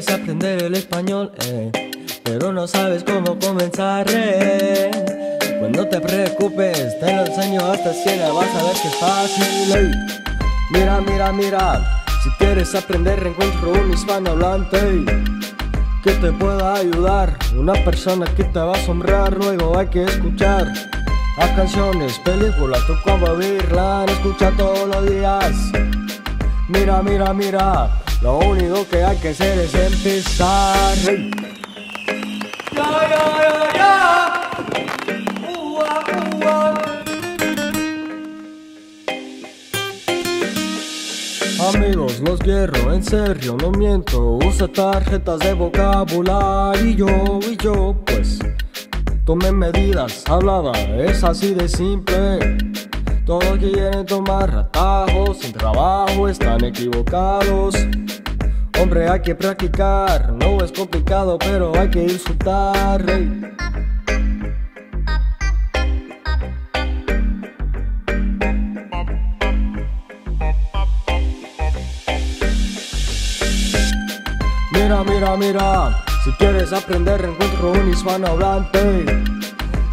quieres aprender el español, pero no sabes cómo comenzar, Pues no te preocupes, te lo enseño hasta ciega, vas a ver que es fácil, Mira, mira, mira, si quieres aprender reencuentro un hispanohablante, que te pueda ayudar, una persona que te va a asombrar. Luego hay que escuchar a canciones, películas, tú cómo vivirla, escucha todos los días. Mira, mira, mira, lo único que hay que hacer es empezar. Hey. Ya, ya, ya, ya. Ua, ua. Amigos, los quiero, en serio, no miento. Usa tarjetas de vocabulario y yo, pues, tomé medidas, hablaba, es así de simple. Todos quieren tomar atajos, sin trabajo están equivocados. Hombre, hay que practicar, no es complicado, pero hay que disfrutar. Mira, mira, mira, si quieres aprender reencuentro un hispanohablante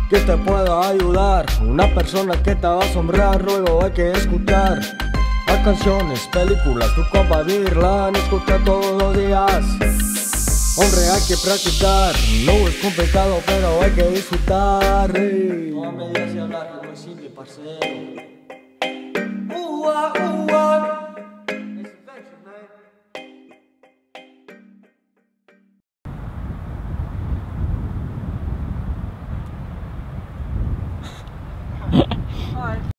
que te pueda ayudar, una persona que te va a asombrar. Luego hay que escuchar a canciones, películas, tú compartirla, escucha todos los días. Hombre, hay que practicar, no es complicado, pero hay que disfrutar. No me digas de hablar, no es simple, parcero. Ua, ua.